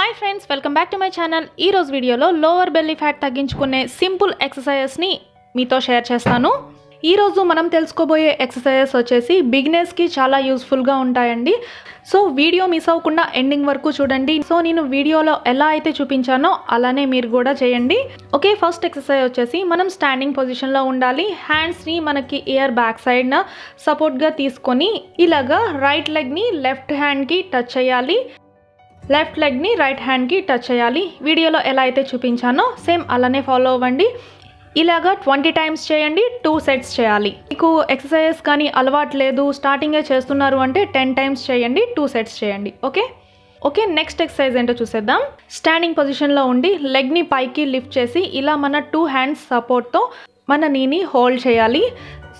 High friends welcome back to my channel ई रोज video लो लोअर बेली फैट तग्गिंचुकुने सिंपल एक्सरसाइजेस नी मीतो शेयर चेस्तानु। ఈ రోజు మనం తెలుసుకోబోయే ఎక్సర్సైజెస్ వచ్చేసి బిగినర్స్ కి చాలా యూస్ఫుల్ గా ఉంటాయండి। సో వీడియో మిస్ అవ్వకుండా ఎండింగ్ వరకు చూడండి। సో నేను వీడియోలో ఎలా అయితే చూపించానో అలానే మీరు కూడా చేయండి। ఓకే, ఫస్ట్ ఎక్సర్సైజ్ వచ్చేసి మనం స్టాండింగ్ పొజిషన్ లో ఉండాలి। హ్యాండ్స్ ని మనకి ఇయర్ బ్యాక్ సైడ్ న సపోర్ట్ గా తీసుకొని ఇలాగా రైట్ లెగ్ ని లెఫ్ట్ హ్యాండ్ కి టచ్ చేయాలి, లెఫ్ట్ లెగ్ ని రైట్ హ్యాండ్ కి టచ్ చేయాలి। వీడియోలో ఎలా అయితే చూపించానో సేమ్ అలానే ఫాలో అవ్వండి। ఇలాగా 20 టైమ్స్ చేయండి, 2 సెట్స్ చేయాలి। మీకు ఎక్సర్సైజెస్ కానీ అలవాటు లేదు, స్టార్టింగే చేస్తున్నారు అంటే 10 టైమ్స్ చేయండి, 2 సెట్స్ చేయండి। ఓకే నెక్స్ట్ ఎక్సర్సైజ్ ఏంటో చూసేద్దాం। స్టాండింగ్ పొజిషన్లో ఉండి లెగ్ ని పైకి లిఫ్ట్ చేసి ఇలా మన 2 హ్యాండ్స్ సపోర్ట్తో మన నీని హోల్డ్ చేయాలి।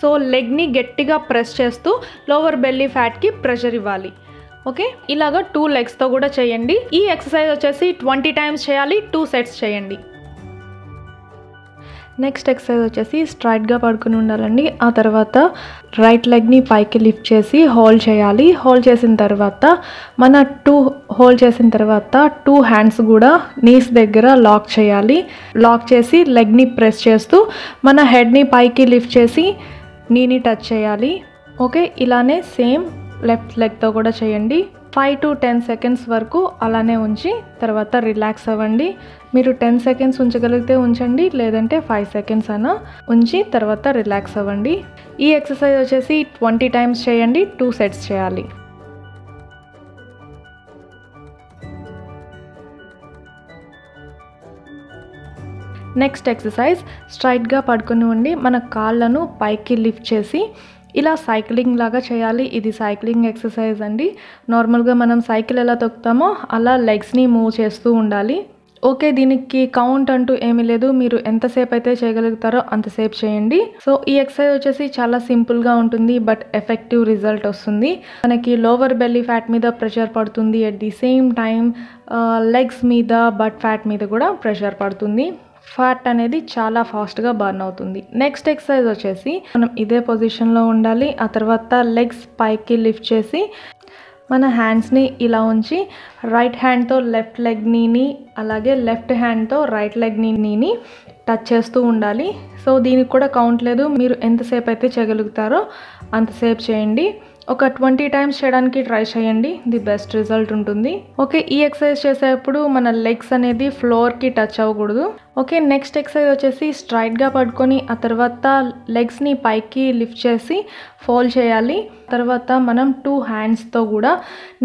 సో లెగ్ ని గట్టిగా ప్రెస్ చేస్తూ లోవర్ బెల్లీ ఫ్యాట్ కి ప్రెషర్ ఇవ్వాలి। ఓకే, ఇలాగా 2 లెగ్స్ తో కూడా చేయండి। ఈ ఎక్సర్సైజ్ వచ్చేసి 20 టైమ్స్ చేయాలి, 2 సెట్స్ చేయండి। నెక్స్ట్ ఎక్సర్సైజ్ వచ్చేసి స్ట్రైట్గా పడుకుని ఉండాలండి। ఆ తర్వాత రైట్ లెగ్ని పైకి లిఫ్ట్ చేసి హోల్డ్ చేయాలి। హోల్డ్ చేసిన తర్వాత మన 2 హోల్డ్ చేసిన తర్వాత 2 హ్యాండ్స్ కూడా నీస్ దగ్గర లాక్ చేయాలి। లాక్ చేసి లెగ్ని ప్రెస్ చేస్తూ మన హెడ్ని పైకి లిఫ్ట్ చేసి నీని టచ్ చేయాలి। ఓకే, ఇలానే సేమ్ లెఫ్ట్ లెగ్తో కూడా చేయండి। 5 to 10 సెకండ్స్ వరకు అలానే ఉంచి తర్వాత రిలాక్స్ అవ్వండి। మీరు 10 సెకండ్స్ ఉంచగలిగితే ఉంచండి, లేదంటే 5 సెకండ్స్ అయినా ఉంచి తర్వాత రిలాక్స్ అవ్వండి। ఈ ఎక్సర్సైజ్ వచ్చేసి 20 టైమ్స్ చేయండి, 2 సెట్స్ చేయాలి। నెక్స్ట్ ఎక్సర్సైజ్ స్ట్రైట్గా పడుకుని ఉండి మన కాళ్ళను పైకి లిఫ్ట్ చేసి ఇలా సైక్లింగ్ లాగా చేయాలి। ఇది సైక్లింగ్ ఎక్సర్సైజ్ అండి। నార్మల్గా మనం సైకిల్ ఎలా తొక్కుతామో అలా లెగ్స్ని మూవ్ చేస్తూ ఉండాలి। ఓకే, దీనికి కౌంట్ అంటూ ఏమీ లేదు, మీరు ఎంతసేపు అయితే చేయగలుగుతారో అంతసేపు చేయండి। సో ఈ ఎక్సర్సైజ్ వచ్చేసి చాలా సింపుల్గా ఉంటుంది, బట్ ఎఫెక్టివ్ రిజల్ట్ వస్తుంది। మనకి లోవర్ బెల్లీ ఫ్యాట్ మీద ప్రెషర్ పడుతుంది, at the same time legs మీద బట్ ఫ్యాట్ మీద కూడా ప్రెషర్ పడుతుంది। ఫ్యాట్ అనేది చాలా ఫాస్ట్గా బర్న్ అవుతుంది। నెక్స్ట్ ఎక్సర్సైజ్ వచ్చేసి మనం ఇదే పొజిషన్లో ఉండాలి। ఆ తర్వాత లెగ్స్ పైకి లిఫ్ట్ చేసి మన హ్యాండ్స్ని ఇలా ఉంచి రైట్ హ్యాండ్తో లెఫ్ట్ లెగ్ నీని అలాగే లెఫ్ట్ హ్యాండ్తో రైట్ లెగ్ నీని టచ్ చేస్తూ ఉండాలి। సో దీనికి కూడా కౌంట్ లేదు, మీరు ఎంతసేపు అయితే చేయగలుగుతారో అంతసేపు చేయండి। ఒక 20 టైమ్స్ చేయడానికి ట్రై చేయండి, ది బెస్ట్ రిజల్ట్ ఉంటుంది। ఓకే, ఈ ఎక్సర్సైజ్ చేసేటప్పుడు మన లెగ్స్ అనేది ఫ్లోర్కి టచ్ అవ్వకూడదు। ఓకే, నెక్స్ట్ ఎక్సర్సైజ్ వచ్చేసి స్ట్రైట్గా పడుకొని ఆ తర్వాత లెగ్స్ని పైకి లిఫ్ట్ చేసి ఫోల్డ్ చేయాలి। తర్వాత మనం 2 హ్యాండ్స్తో కూడా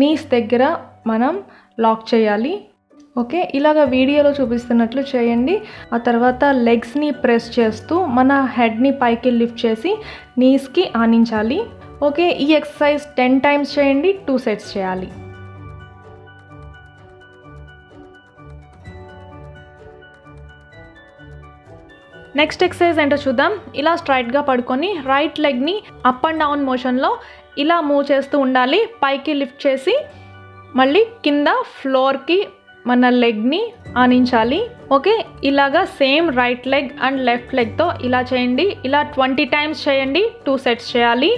నీస్ దగ్గర మనం లాక్ చేయాలి। ఓకే, ఇలాగ వీడియోలో చూపిస్తున్నట్లు చేయండి। ఆ తర్వాత లెగ్స్ని ప్రెస్ చేస్తూ మన హెడ్ని పైకి లిఫ్ట్ చేసి నీస్కి ఆనించాలి। ఓకే, ఈ ఎక్సర్సైజ్ 10 టైమ్స్ చేయండి, 2 సెట్స్ చేయాలి। నెక్స్ట్ ఎక్సర్సైజ్ ఏంటో చూద్దాం। ఇలా స్ట్రైట్గా పడుకొని రైట్ లెగ్ని అప్ అండ్ డౌన్ మోషన్లో ఇలా మూవ్ చేస్తూ ఉండాలి। పైకి లిఫ్ట్ చేసి మళ్ళీ కింద ఫ్లోర్కి మన లెగ్ని ఆనించాలి। ఓకే, ఇలాగా same right leg and left లెగ్తో ఇలా చేయండి। ఇలా 20 టైమ్స్ చేయండి, 2 సెట్స్ చేయాలి।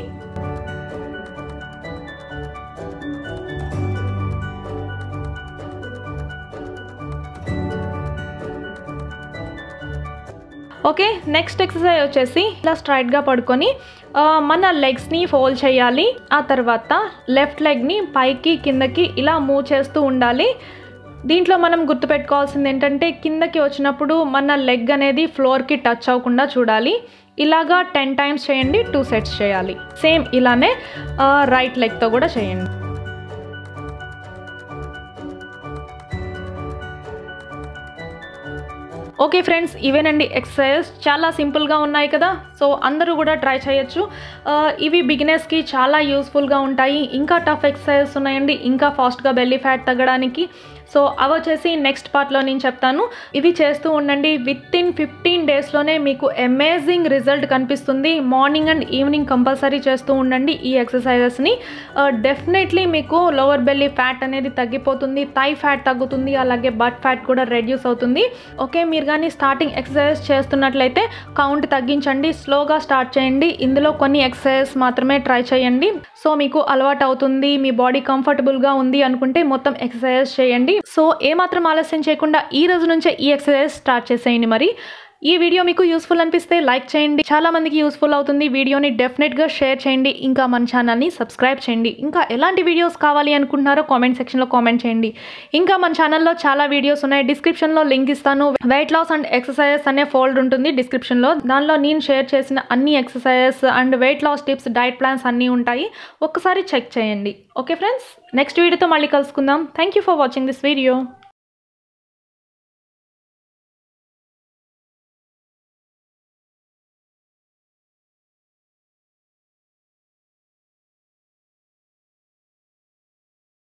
ఓకే, నెక్స్ట్ ఎక్సర్సైజ్ వచ్చేసి ఇలా స్ట్రైట్గా పడుకొని మన లెగ్స్ని ఫోల్డ్ చేయాలి। ఆ తర్వాత లెఫ్ట్ లెగ్ని పైకి కిందకి ఇలా మూవ్ చేస్తూ ఉండాలి। దీంట్లో మనం గుర్తుపెట్టుకోవాల్సింది ఏంటంటే కిందకి వచ్చినప్పుడు మన లెగ్ అనేది ఫ్లోర్కి టచ్ అవ్వకుండా చూడాలి। ఇలాగా 10 టైమ్స్ చేయండి, 2 సెట్స్ చేయాలి। సేమ్ ఇలానే రైట్ లెగ్తో కూడా చేయండి। ఓకే ఫ్రెండ్స్, ఇవేనండి ఎక్సర్సైజెస్, చాలా సింపుల్గా ఉన్నాయి కదా। సో అందరూ కూడా ట్రై చేయొచ్చు, ఇవి బిగినర్స్కి చాలా యూస్ఫుల్గా ఉంటాయి। ఇంకా టఫ్ ఎక్సర్సైజెస్ ఉన్నాయండి, ఇంకా ఫాస్ట్గా బెల్లీ ఫ్యాట్ తగ్గడానికి। సో అవి వచ్చేసి నెక్స్ట్ పార్ట్లో నేను చెప్తాను। ఇవి చేస్తూ ఉండండి, వితిన్ 15 డేస్లోనే మీకు అమేజింగ్ రిజల్ట్ కనిపిస్తుంది। మార్నింగ్ అండ్ ఈవినింగ్ కంపల్సరీ చేస్తూ ఉండండి ఈ ఎక్సర్సైజెస్ని। డెఫినెట్లీ మీకు లోవర్ బెల్లీ ఫ్యాట్ అనేది తగ్గిపోతుంది, థై ఫ్యాట్ తగ్గుతుంది, అలాగే బట్ ఫ్యాట్ కూడా రెడ్యూస్ అవుతుంది। ఓకే, మీరు కానీ స్టార్టింగ్ ఎక్సర్సైజెస్ చేస్తున్నట్లయితే కౌంట్ తగ్గించండి, స్లోగా స్టార్ట్ చేయండి। ఇందులో కొన్ని ఎక్సర్సైజెస్ మాత్రమే ట్రై చేయండి। సో మీకు అలవాటు అవుతుంది, మీ బాడీ కంఫర్టబుల్గా ఉంది అనుకుంటే మొత్తం ఎక్సర్సైజెస్ చేయండి। So, ఏమాత్రం ఆలస్యం చేయకుండా ఈ రోజు నుంచే ఈ ఎక్సర్సైజ్ స్టార్ట్ చేసేయండి మరి. ఈ వీడియో మీకు యూస్ఫుల్ అనిపిస్తే లైక్ చేయండి. చాలా మందికి యూస్ఫుల్ అవుతుంది. వీడియోని డెఫినెట్ గా షేర్ చేయండి. ఇంకా మన ఛానల్ ని సబ్స్క్రైబ్ చేయండి. ఇంకా ఎలాంటి వీడియోస్ కావాలి అనుకుంటున్నారో కామెంట్ సెక్షన్ లో కామెంట్ చేయండి. ఇంకా మన ఛానల్ లో చాలా వీడియోస్ ఉన్నాయి. డిస్క్రిప్షన్ లో లింక్ ఇస్తాను. weight loss and exercises అనే ఫోల్డర్ ఉంటుంది డిస్క్రిప్షన్ లో. దానిలో నేను షేర్ చేసిన అన్ని exercises and weight loss tips, diet plans అన్నీ ఉంటాయి. ఒక్కసారి చెక్ చేయండి. ఓకే ఫ్రెండ్స్, నెక్స్ట్ వీడియోతో మళ్ళీ కలుసుకుందాం. Thank you for watching this video.